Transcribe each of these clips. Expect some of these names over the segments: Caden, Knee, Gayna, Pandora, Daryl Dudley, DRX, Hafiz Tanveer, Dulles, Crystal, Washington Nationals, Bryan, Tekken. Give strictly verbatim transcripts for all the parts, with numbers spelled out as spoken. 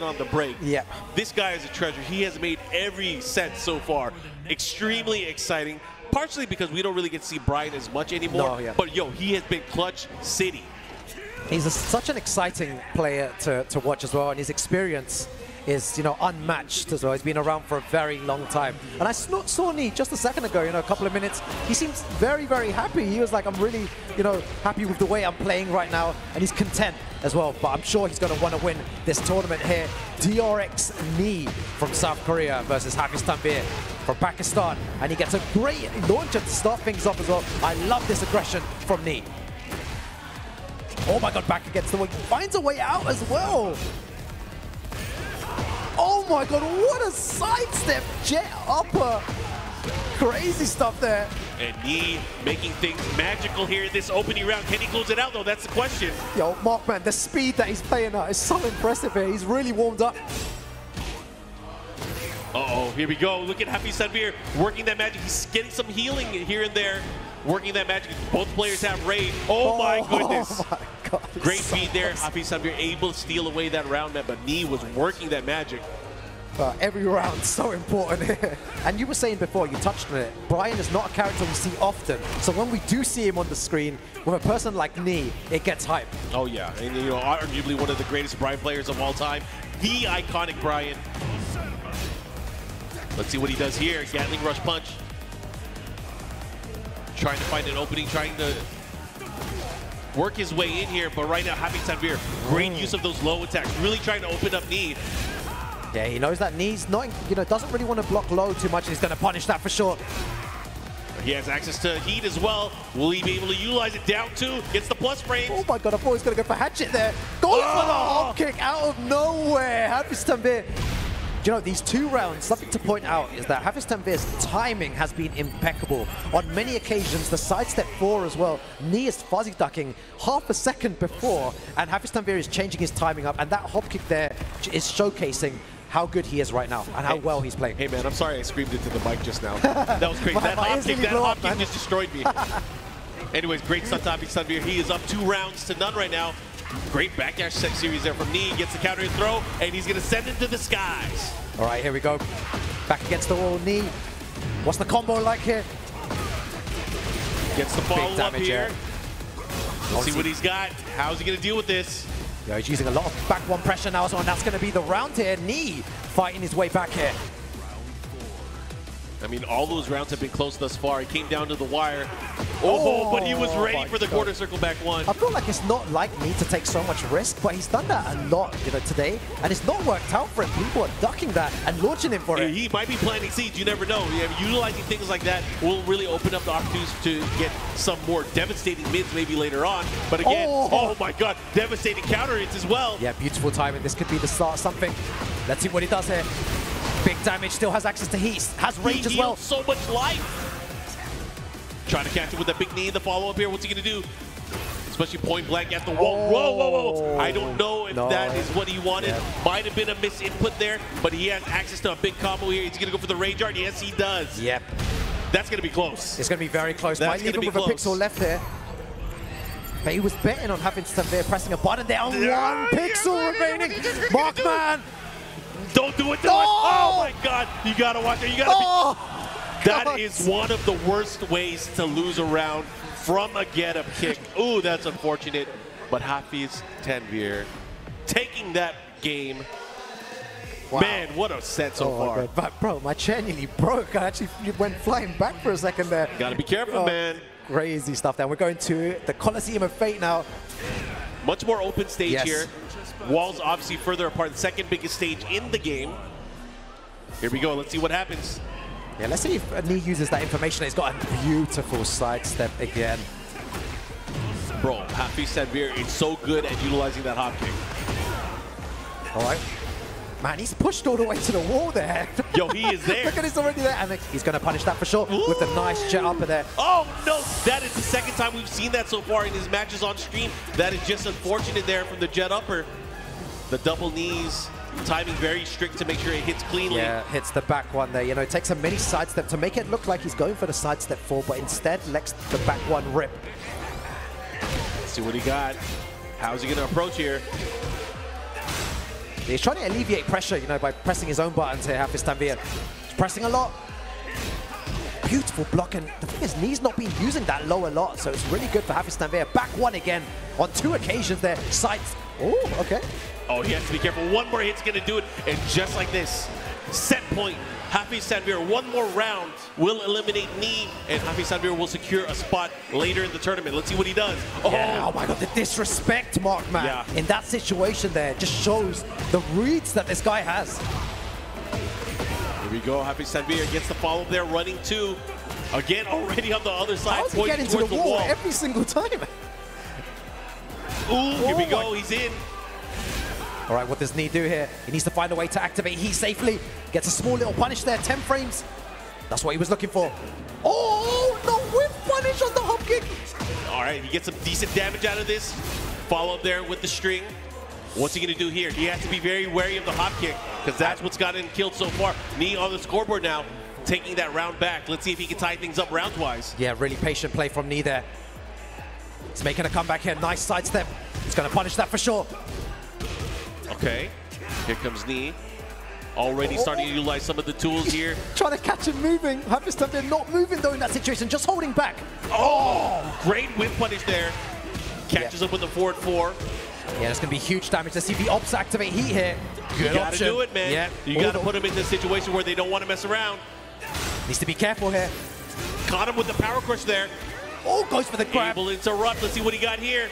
on the break. Yeah. This guy is a treasure. He has made every set so far. Extremely exciting, partially because we don't really get to see Bryan as much anymore. No, yeah. But yo, he has been clutch city. He's a, such an exciting player to, to watch as well, and his experience is, you know, unmatched as well. He's been around for a very long time. And I saw Knee just a second ago, you know, a couple of minutes. He seems very, very happy. He was like, I'm really, you know, happy with the way I'm playing right now. And he's content as well. But I'm sure he's going to want to win this tournament here. D R X Knee from South Korea versus Hafiz Tanveer from Pakistan. And he gets a great launcher to start things off as well. I love this aggression from Knee. Oh my God, back against the wing. Finds a way out as well. Oh my God, what a sidestep jet upper. Crazy stuff there. And Knee making things magical here in this opening round. Can he close it out though? That's the question. Yo, Markman, the speed that he's playing at is so impressive here. He's really warmed up. Uh-oh, here we go. Look at Hafiz Tanveer working that magic. He's getting some healing here and there. Working that magic. Both players have rage. Oh, oh my goodness. My God, great so feed there. Hafiz Tanveer able to steal away that round, but Knee was working that magic. Uh, every round so important here. And you were saying before, you touched on it, Bryan is not a character we see often. So when we do see him on the screen, with a person like Knee, it gets hype. Oh yeah, and you know, arguably one of the greatest Bryan players of all time. The iconic Bryan. Let's see what he does here. Gatling rush punch. Trying to find an opening, trying to work his way in here, but right now, Hafiz Tanveer, great mm. use of those low attacks, really trying to open up Knee. Yeah, he knows that Knee's not, you know, doesn't really want to block low too much, and he's going to punish that for sure. He has access to heat as well. Will he be able to utilize it? Down two, gets the plus frame. Oh my God, I thought he was going to go for hatchet there. Going oh. for the hop kick out of nowhere, Hafiz Tanveer. You know, these two rounds, something to point out is that Hafiz Tanveer's timing has been impeccable. On many occasions, the sidestep four as well, Knee is fuzzy ducking half a second before, and Hafiz Tanveer is changing his timing up, and that hop kick there is showcasing how good he is right now and how hey, well he's playing. Hey man, I'm sorry I screamed into the mic just now. That was crazy. my, that my hop kick, that hop kick just destroyed me. Anyways, great stuff to Hafiz Tanveer. He is up two rounds to none right now. Great backdash set series there from Knee. Gets the counter and throw, and he's going to send it to the skies. All right, here we go. Back against the wall, Knee. What's the combo like here? Gets the follow up here. Let's see what he's got. How's he going to deal with this? Yeah, he's using a lot of back one pressure now, so that's going to be the round here. Knee fighting his way back here. I mean, all those rounds have been close thus far. It came down to the wire. Oh, oh but he was ready for the God. quarter circle back one. I feel like it's not like me to take so much risk, but he's done that a lot, you know, today. And it's not worked out for him. People are ducking that and launching him for yeah, it. He might be planting seeds. You never know. Yeah, utilizing things like that will really open up the opportunities to get some more devastating mids maybe later on. But again, oh, oh my God, devastating counter hits as well. Yeah, beautiful timing. This could be the start of something. Let's see what he does here. Big damage, still has access to heat, has rage as well. So much life. Trying to catch him with that big knee in the follow-up here. What's he going to do? Especially point blank at the wall. Oh. Whoa, whoa, whoa. I don't know if no. that is what he wanted. Yeah. Might have been a misinput there, but he has access to a big combo here. He's going to go for the rage art. Yes, he does. Yep. That's going to be close. It's going to be very close. That's Might leave him with close. a pixel left there. But he was betting on having Tanveer pressing a button there. On yeah, one pixel yeah, remaining. Markman. Don't do it to no! us. Oh my God, you gotta watch it. You gotta oh, be. That God. is one of the worst ways to lose a round from a get up kick. Ooh, that's unfortunate. But Hafiz Tanveer taking that game. Wow. Man, what a set so oh far. But bro, my chair nearly broke. I actually went flying back for a second there. You gotta be careful, oh, man. Crazy stuff there. We're going to the Coliseum of Fate now. Much more open stage yes. here. Walls obviously further apart, the second biggest stage in the game. Here we go, let's see what happens. Yeah, let's see if Knee uses that information. He's got a beautiful sidestep again. Bro, Hafiz Tanveer is so good at utilizing that hop kick. All right. Man, he's pushed all the way to the wall there. Yo, he is there. Look at he's already there. And he's going to punish that for sure Ooh. with a nice jet upper there. Oh, no. That is the second time we've seen that so far in his matches on stream. That is just unfortunate there from the jet upper. The double knees, timing very strict to make sure it hits cleanly. Yeah, hits the back one there. You know, it takes a mini sidestep to make it look like he's going for the sidestep four, but instead lets the back one rip. Let's see what he got. How's he going to approach here? He's trying to alleviate pressure, you know, by pressing his own buttons here, Hafiz Tanveer. He's pressing a lot. Beautiful block, and the thing is, Knee's not been using that low a lot, so it's really good for Hafiz Tanveer. Back one again on two occasions there. Sights. Oh, okay. Oh, he has to be careful. One more hit's going to do it, and just like this, set point. Hafiz Tanveer, one more round will eliminate Knee, and Hafiz Tanveer will secure a spot later in the tournament. Let's see what he does. Oh, yeah, oh my God, the disrespect, Mark, man. Yeah. In that situation there, just shows the reads that this guy has. Here we go, Hafiz Tanveer gets the follow-up there, running two. Again, already on the other side. How is he getting to the, the wall, wall every single time? Ooh, oh, here we go, he's in. All right, what does Knee do here? He needs to find a way to activate Heat safely. Gets a small little punish there, ten frames. That's what he was looking for. Oh, no whip punish on the hop kick. All right, he gets some decent damage out of this. Follow up there with the string. What's he gonna do here? He has to be very wary of the hop kick because that's what's gotten him killed so far. Knee on the scoreboard now, taking that round back. Let's see if he can tie things up round-wise. Yeah, really patient play from Knee there. He's making a comeback here, nice side step. He's gonna punish that for sure. Okay, here comes Knee. Already oh. starting to utilize some of the tools here. Trying to catch him moving. Hafiz Tanveer not moving though in that situation, just holding back. Oh, great whip punish there. Catches yeah. up with the forward four. Yeah, it's going to be huge damage. Let's see if he opts to activate Heat here. Good option. You got to do it, man. Yeah. You got to put him in this situation where they don't want to mess around. Needs to be careful here. Caught him with the power crush there. Oh, goes for the grab. Able to interrupt. Let's see what he got here.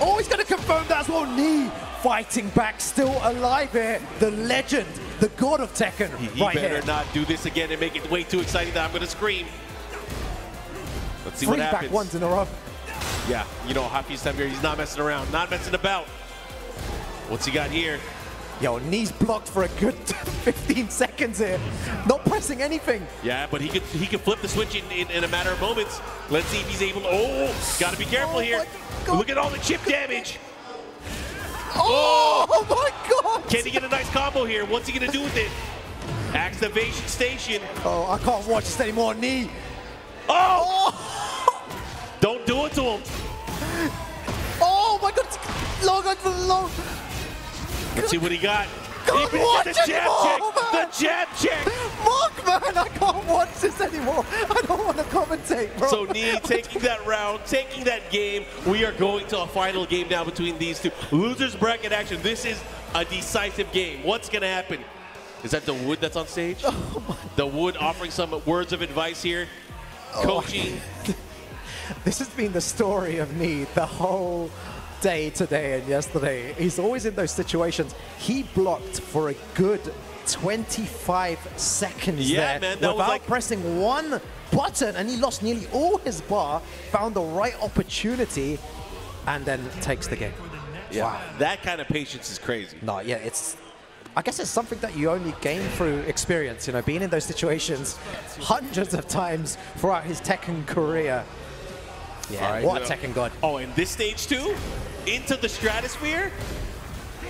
Oh, he's going to confirm that as well. Knee fighting back, still alive here. The legend, the god of Tekken. He, he right better here. Not do this again and make it way too exciting that I'm going to scream. Let's see Three what happens. Back ones in a row. Yeah, you know, Hafiz Tanveer, he's not messing around, not messing about. What's he got here? Yo, Knee's blocked for a good fifteen seconds here. Not pressing anything. Yeah, but he could he could flip the switch in, in, in a matter of moments. Let's see if he's able to, oh, gotta be careful oh here. Look at all the chip damage. Oh, oh my God. Can he get a nice combo here? What's he gonna do with it? Activation station. Oh, I can't watch this anymore, Knee. Oh! oh. Don't do it to him. Oh my God, long and long. Let's see what he got. Can't watch the jab anymore, check. Man. The jab check. Mark, man, I can't watch this anymore. I don't want to commentate, bro. So Knee taking that round, taking that game. We are going to a final game now between these two. Losers bracket action. This is a decisive game. What's going to happen? Is that the wood that's on stage? Oh my. The wood offering some words of advice here. Oh. Coaching. This has been the story of Knee the whole day today and yesterday. He's always in those situations. He blocked for a good twenty-five seconds yeah, there man, that without was like pressing one button, and he lost nearly all his bar, found the right opportunity, and then takes the game. Yeah, wow. That kind of patience is crazy. No, yeah, it's... I guess it's something that you only gain through experience, you know, being in those situations hundreds of times throughout his Tekken career. Yeah, right, what a Tekken god. Oh, and this stage too? Into the stratosphere?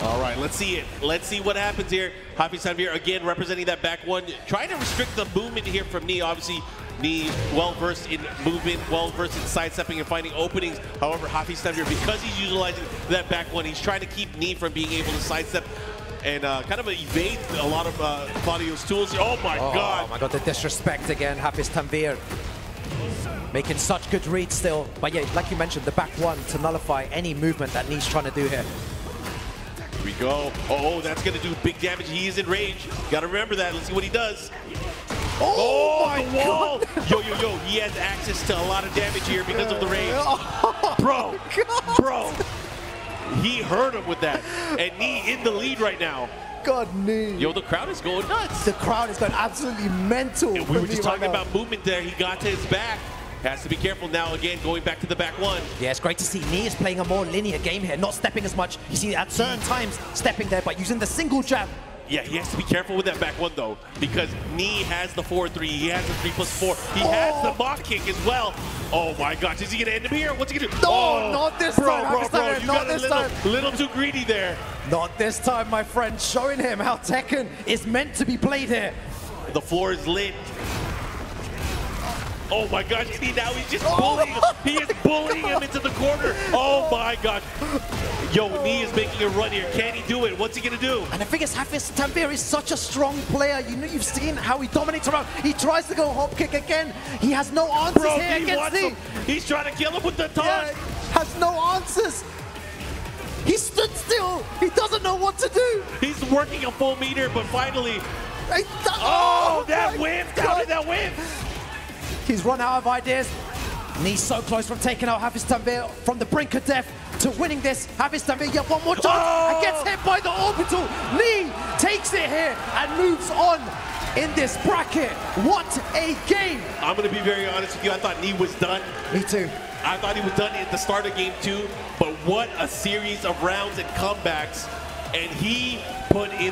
All right, let's see it. Let's see what happens here. Hafiz Tanveer again representing that back one. Trying to restrict the movement here from Knee. Obviously, Knee well-versed in movement, well-versed in sidestepping and finding openings. However, Hafiz Tanveer, because he's utilizing that back one, he's trying to keep Knee from being able to sidestep and uh, kind of evade a lot of uh, Claudio's tools. Oh my oh, God. Oh my God, the disrespect again, Hafiz Tanveer. Making such good reads still. But yeah, like you mentioned, the back one to nullify any movement that Knee's trying to do here. Here we go. Oh, that's going to do big damage. He is in range. Got to remember that. Let's see what he does. Oh, oh my the wall. God. Yo, yo, yo. He has access to a lot of damage here because of the range. Bro, bro. He hurt him with that. And Knee in the lead right now. God, Knee. Yo, the crowd is going nuts. The crowd is going absolutely mental. Yeah, we were just talking right about movement there. He got to his back. Has to be careful now, again, going back to the back one. Yeah, it's great to see Knee is playing a more linear game here, not stepping as much. You see, at certain times, stepping there, but using the single jab. Yeah, he has to be careful with that back one, though, because Knee has the four three, he has the three plus four, he oh. has the mock kick as well. Oh, my gosh, is he going to end him here? What's he going to do? No, oh, not this bro, time. Bro, bro, you got a little, little too greedy there. Not this time, my friend, showing him how Tekken is meant to be played here. The floor is lit. Oh my gosh, and he, now he's just bullying. He is bullying him into the corner. Oh my gosh. Yo, Knee is making a run here. Can he do it? What's he gonna do? And the thing is, Hafiz Tanveer is such a strong player. You know, you've seen how he dominates around. He tries to go hop kick again. He has no answers. Bro, here he against Knee. He's trying to kill him with the taunt. Yeah, has no answers. He stood still. He doesn't know what to do. He's working a full meter, but finally. That, oh, oh, that whiff! How did that whiff? He's run out of ideas. Knee so close from taking out Hafiz Tanveer from the brink of death to winning this. Hafiz Tanveer, yet one more chance oh! and gets hit by the orbital. Knee takes it here and moves on in this bracket. What a game! I'm gonna be very honest with you. I thought Knee was done. Me too. I thought he was done at the start of game two, but what a series of rounds and comebacks, and he put in